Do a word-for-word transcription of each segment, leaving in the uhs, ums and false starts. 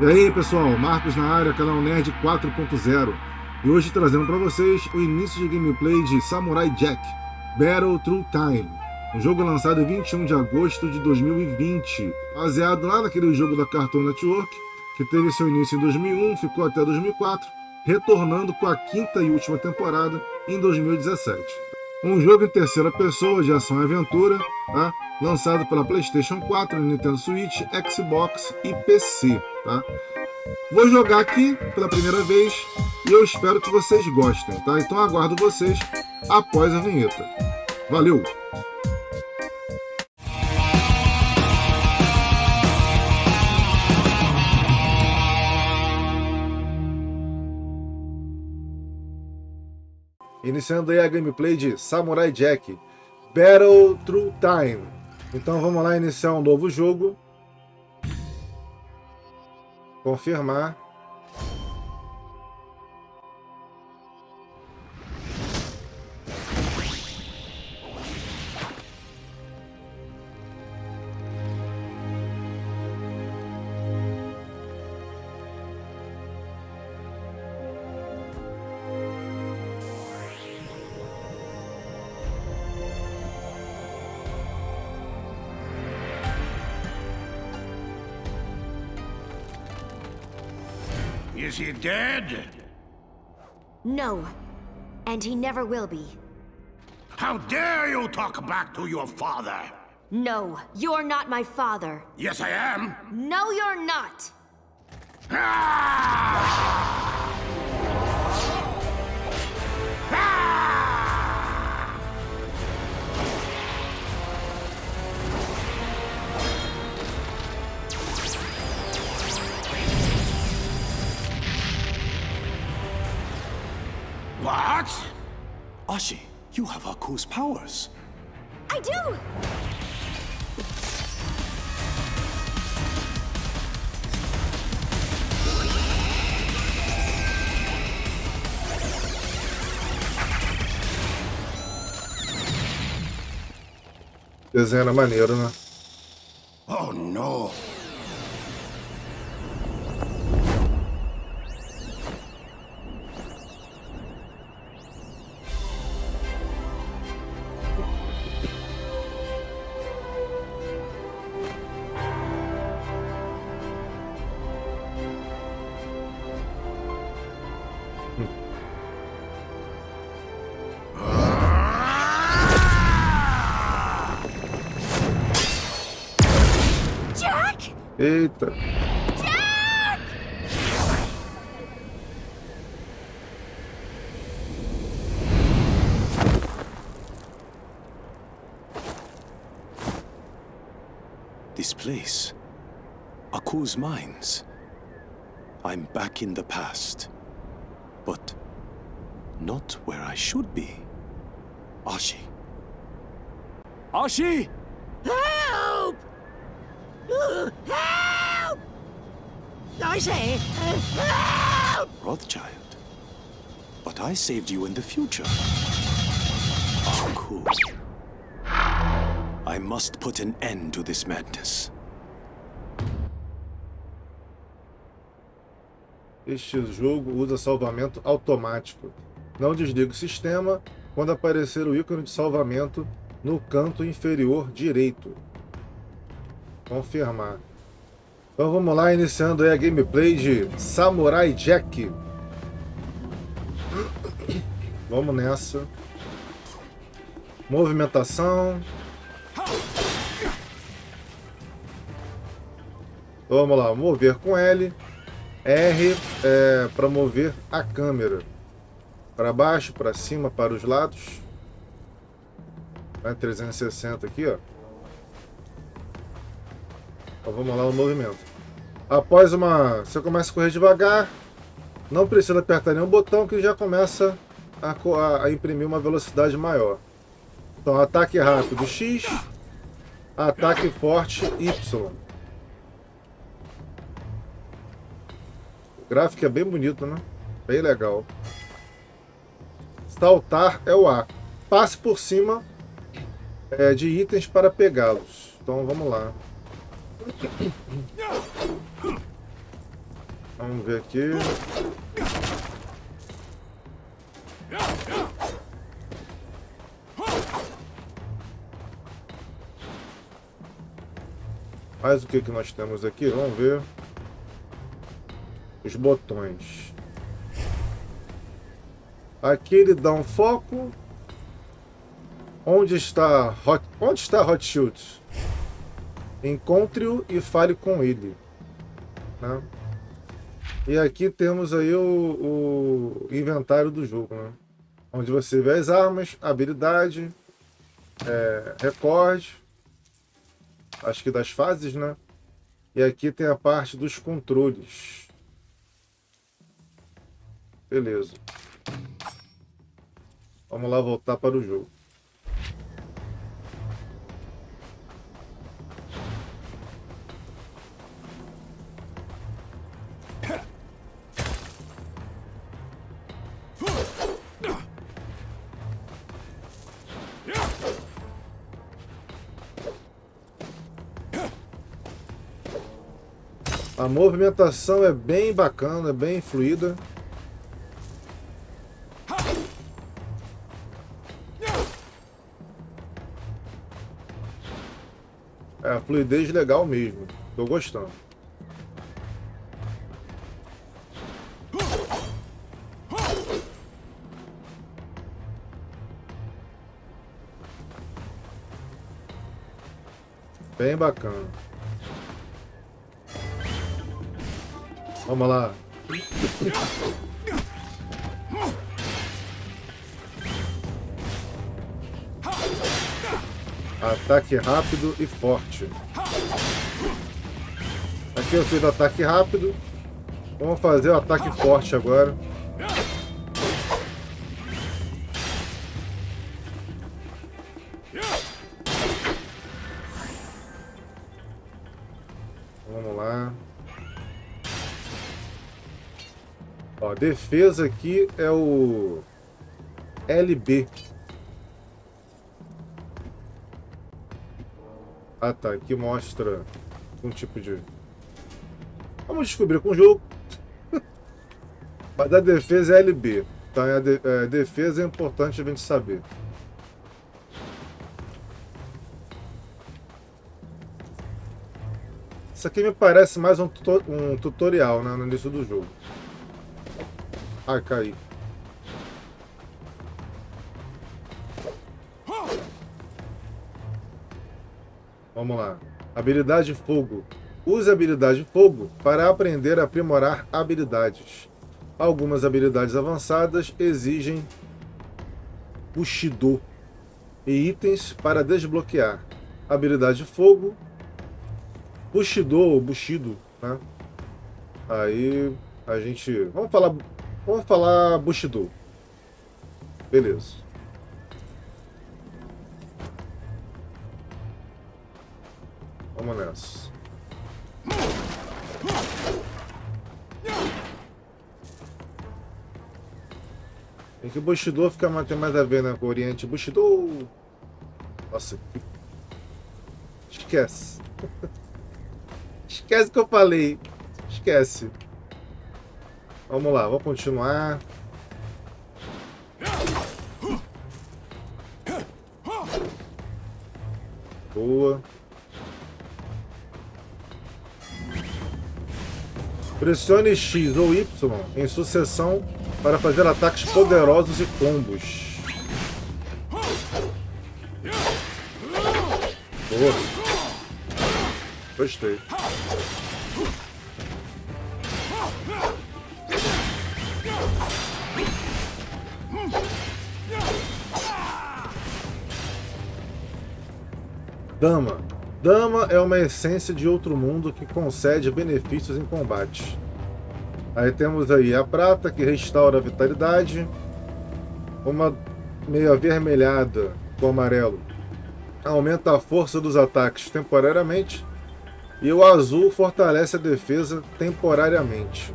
E aí pessoal, Marcos na área, canal Nerd quatro ponto zero. E hoje trazendo para vocês o início de gameplay de Samurai Jack Battle Through Time, um jogo lançado em vinte e um de agosto de dois mil e vinte, baseado lá naquele jogo da Cartoon Network, que teve seu início em dois mil e um, ficou até dois mil e quatro, retornando com a quinta e última temporada em dois mil e dezessete. Um jogo em terceira pessoa de ação e aventura, tá? Lançado pela PlayStation quatro, Nintendo Switch, Xbox e P C. Tá? Vou jogar aqui pela primeira vez e eu espero que vocês gostem. Tá? Então aguardo vocês após a vinheta. Valeu! Iniciando aí a gameplay de Samurai Jack Battle Through Time. Então vamos lá iniciar um novo jogo. Confirmar. Is he dead? No, and he never will be. How dare you talk back to your father? No, you're not my father. Yes, I am. No, you're not. Ah! What? Ashi, you have Aku's powers. I do! Desenho era maneiro, né? Oh, no! Eita! Jack! This place, Aku's mines. I'm back in the past, but not where I should be. Ashi. Ashi! Help! Help! I say, help! Rothschild, but I saved you in the future. Aku. I must put an end to this madness. Este jogo usa salvamento automático. Não desliga o sistema quando aparecer o ícone de salvamento no canto inferior direito. Confirmar. Então vamos lá, iniciando aí a gameplay de Samurai Jack. Vamos nessa. Movimentação. Então vamos lá, mover com L. R é para mover a câmera. Para baixo, para cima, para os lados. Vai trezentos e sessenta aqui, ó. Então vamos lá, o movimento. Após uma... você começa a correr devagar. Não precisa apertar nenhum botão que já começa a, a, a imprimir uma velocidade maior. Então ataque rápido X, ataque forte Y. O gráfico é bem bonito, né? Bem legal. Saltar é o A. Passe por cima é, de itens para pegá-los. Então vamos lá. Vamos ver aqui. Mas o que que nós temos aqui? Vamos ver. Os botões. Aqui ele dá um foco. Onde está Hot, onde está Hot Shoot? Encontre-o e fale com ele. Né? E aqui temos aí o, o inventário do jogo, né? Onde você vê as armas, habilidade, é, recorde, acho que das fases, né? E aqui tem a parte dos controles. Beleza. Vamos lá voltar para o jogo. A movimentação é bem bacana, é bem fluida. É a fluidez legal mesmo, tô gostando. Bem bacana. Vamos lá. Ataque rápido e forte. Aqui eu fiz o ataque rápido. Vamos fazer o ataque forte agora. Vamos lá. Ó, defesa aqui é o L B. Ah tá, aqui mostra um tipo de... Vamos descobrir com o jogo. Mas a defesa é L B, tá? A, de... a defesa é importante a gente saber. Isso aqui me parece mais um, tuto... um tutorial, né, no início do jogo. Ah, caí. Vamos lá. Habilidade fogo. Use a habilidade fogo para aprender a aprimorar habilidades. Algumas habilidades avançadas exigem Bushido e itens para desbloquear. Habilidade fogo. Bushido ou Bushido, né? Aí a gente... Vamos falar... Vamos falar Bushido. Beleza. Vamos nessa. Tem que o Bushido fica mais, tem mais a ver, né, com o Oriente. Bushido! Nossa. Esquece. Esquece que eu falei. Esquece. Vamos lá, vou continuar. Boa. Pressione X ou Y em sucessão para fazer ataques poderosos e combos. Boa. Gostei. Dama. Dama é uma essência de outro mundo que concede benefícios em combate. Aí temos aí a prata, que restaura a vitalidade. Uma meio avermelhada com amarelo. Aumenta a força dos ataques temporariamente. E o azul fortalece a defesa temporariamente.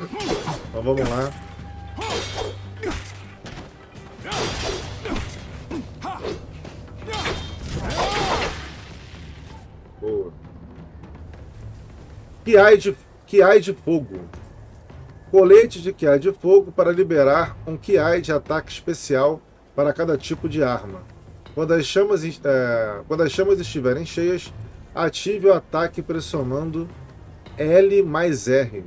Então vamos lá. Kiai de, Kiai de fogo. Colete de Kiai de fogo para liberar um Kiai de ataque especial para cada tipo de arma. Quando as chamas, é, quando as chamas estiverem cheias, ative o ataque pressionando L mais R.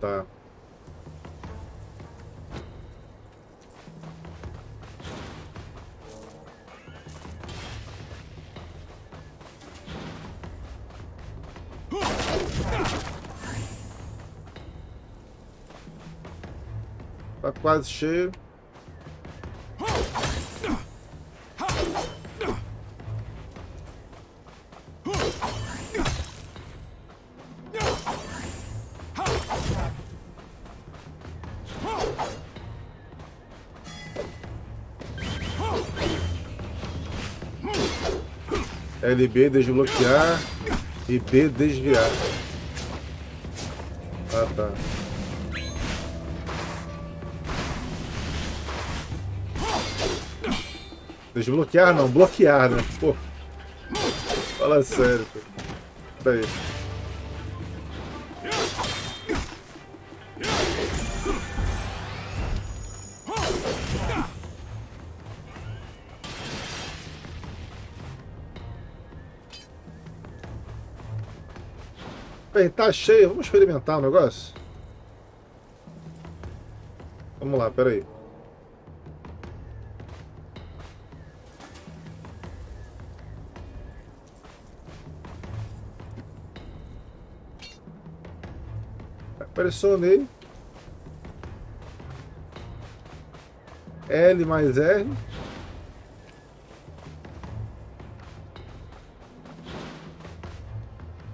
Tá. Tá quase cheio. L B desbloquear e B desviar. Ah, tá. Desbloquear não, bloquear, né? Pô. Fala sério, pô. Peraí. Bem, tá cheio. Vamos experimentar o negócio? Vamos lá, peraí. Pressionei L mais R.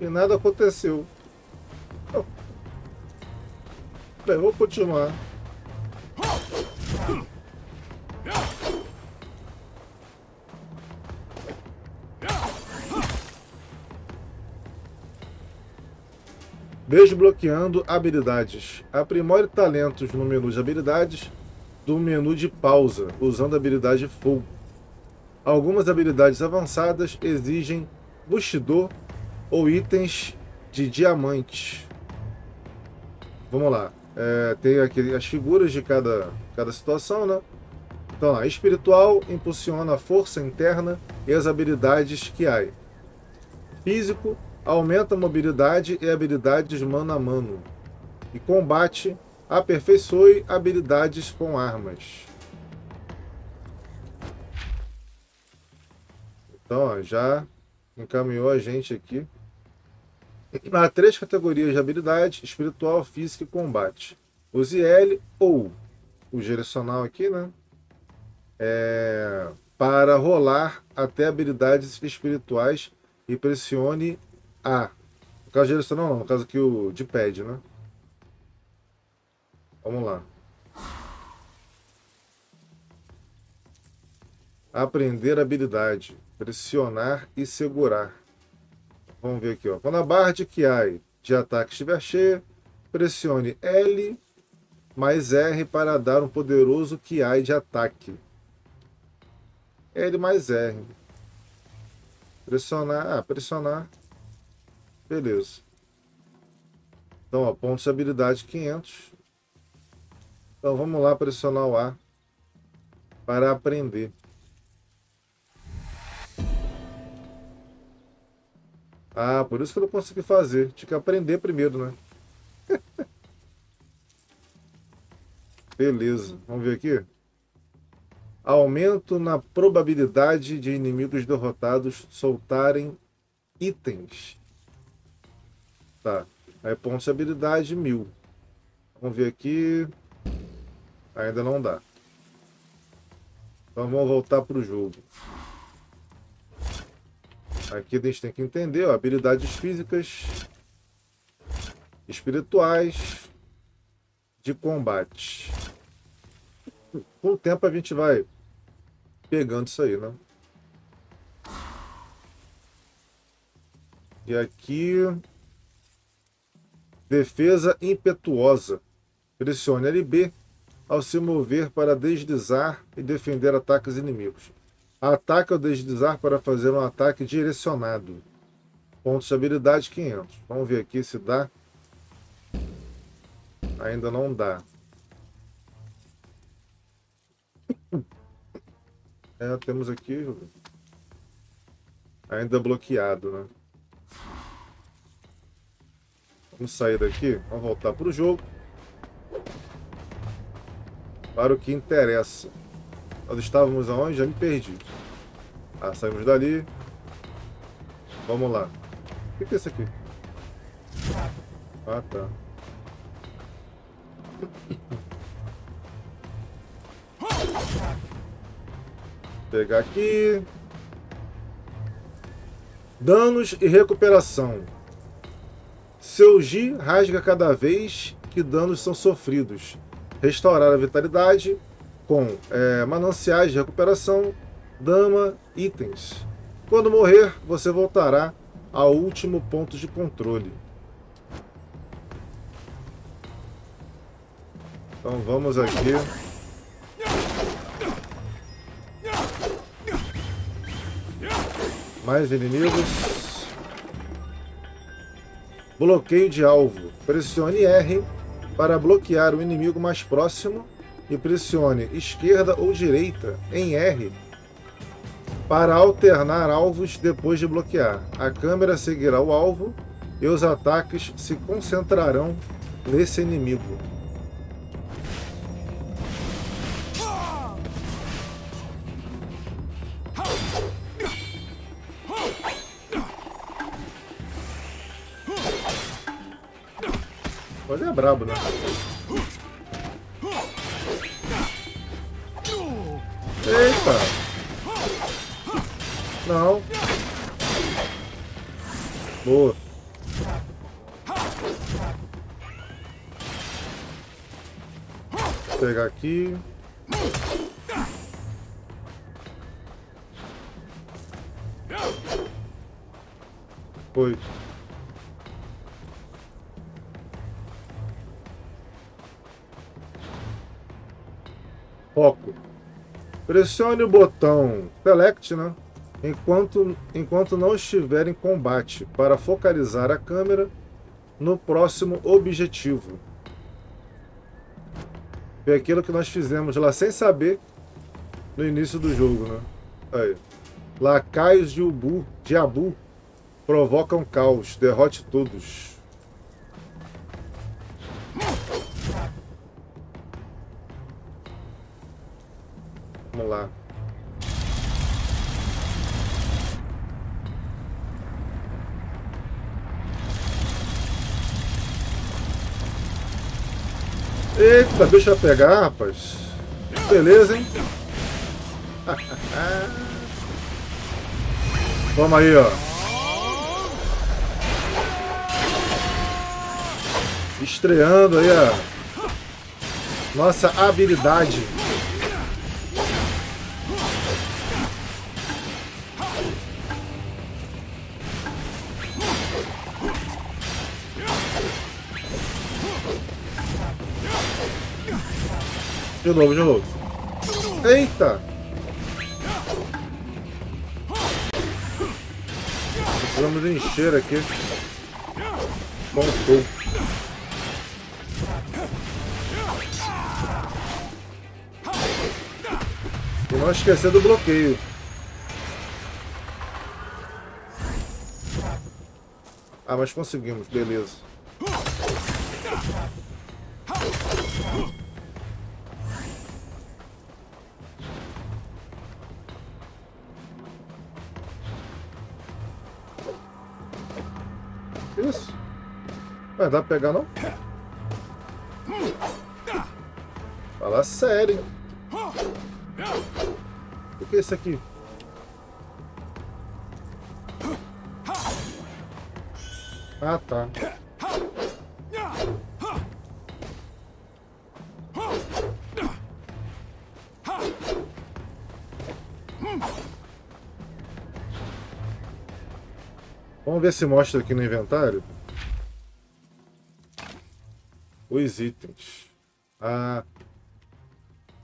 E nada aconteceu. Oh. Bem, vou continuar. Desbloqueando habilidades. Aprimore talentos no menu de habilidades do menu de pausa, usando a habilidade fogo. Algumas habilidades avançadas exigem Bushido ou itens de diamante. Vamos lá. É, tem aqui as figuras de cada, cada situação, né? Então, lá, espiritual impulsiona a força interna e as habilidades que há. Físico aumenta a mobilidade e habilidades mano a mano. E combate, aperfeiçoe habilidades com armas. Então, ó, já encaminhou a gente aqui. Há três categorias de habilidade: espiritual, física e combate. Use L ou o direcional aqui, né? É, para rolar até habilidades espirituais e pressione A. No caso direcional não, no caso aqui o de pad, né? Vamos lá. Aprender habilidade. Pressionar e segurar. Vamos ver aqui, ó. Quando a barra de Kiai de ataque estiver cheia, pressione L mais R para dar um poderoso Kiai de ataque. L mais R. Pressionar. Ah, pressionar. Beleza. Então, ó, pontos de habilidade quinhentos. Então, vamos lá pressionar o A para aprender. Ah, por isso que eu não consegui fazer. Tinha que aprender primeiro, né? Beleza. Vamos ver aqui. Aumento na probabilidade de inimigos derrotados soltarem itens. Tá, aí ponto de habilidade mil. Vamos ver aqui. Ainda não dá. Então vamos voltar para o jogo. Aqui a gente tem que entender, ó, habilidades físicas, espirituais, de combate. Com o tempo a gente vai pegando isso aí, né? E aqui... Defesa impetuosa. Pressione L B ao se mover para deslizar e defender ataques inimigos. Ataque ao deslizar para fazer um ataque direcionado. Pontos de habilidade quinhentos. Vamos ver aqui se dá. Ainda não dá. É, temos aqui... Ainda bloqueado, né? Vamos sair daqui. Vamos voltar para o jogo. Para o que interessa. Nós estávamos aonde? Já me perdi. Ah, saímos dali. Vamos lá. O que é isso aqui? Ah, tá. Pegar aqui. Danos e recuperação. Seu Gi rasga cada vez que danos são sofridos. Restaurar a vitalidade com é, mananciais de recuperação, dama, itens. Quando morrer, você voltará ao último ponto de controle. Então vamos aqui. Mais inimigos. Bloqueio de alvo. Pressione R para bloquear o inimigo mais próximo e pressione esquerda ou direita em R para alternar alvos depois de bloquear. A câmera seguirá o alvo e os ataques se concentrarão nesse inimigo. Olha, é brabo, né? Eita! Não. Boa. Vou pegar aqui. Foi. Foco. Pressione o botão Select, né? enquanto, enquanto não estiver em combate, para focalizar a câmera no próximo objetivo. Foi aquilo que nós fizemos lá sem saber no início do jogo, né? Aí. Lacaios de Ubu, de Abu provocam caos, derrote todos. Vamos lá. Eita, deixa eu pegar, rapaz. Beleza, hein? Toma aí, ó. Estreando aí a nossa habilidade. De novo, de novo. Eita! Precisamos encher aqui. Bom, bom. E não esquecer do bloqueio. Ah, mas conseguimos, beleza. Isso? Ué, dá pra pegar não? Fala sério. O que é isso aqui? Ah, tá. Vamos ver se mostra aqui no inventário os itens. Ah,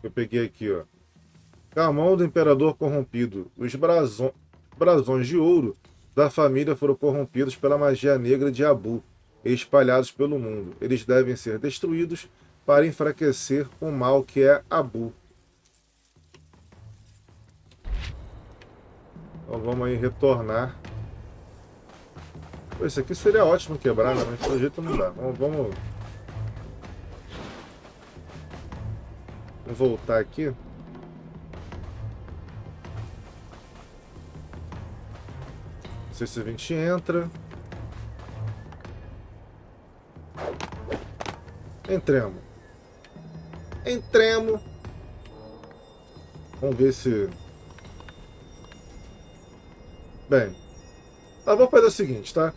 eu peguei aqui, ó. Camão do Imperador Corrompido. Os brasões de ouro da família foram corrompidos pela magia negra de Abu e espalhados pelo mundo. Eles devem ser destruídos para enfraquecer o mal que é Abu. Então vamos aí retornar. Pô, isso aqui seria ótimo quebrar, né? Mas pelo jeito não dá. Vamos, vamos... vamos voltar aqui. seiscentos e vinte entra. Entremos. Entremos. Vamos ver se... Bem, eu vou fazer o seguinte, tá?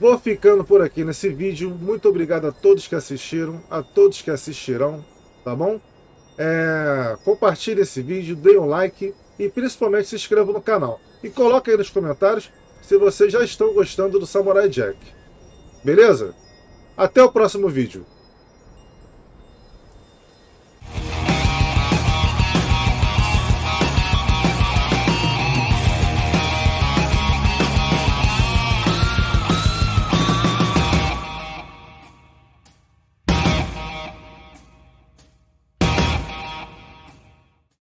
Vou ficando por aqui nesse vídeo. Muito obrigado a todos que assistiram, a todos que assistirão, tá bom? É... Compartilhe esse vídeo, dê um like e principalmente se inscreva no canal. E coloque aí nos comentários se vocês já estão gostando do Samurai Jack. Beleza? Até o próximo vídeo.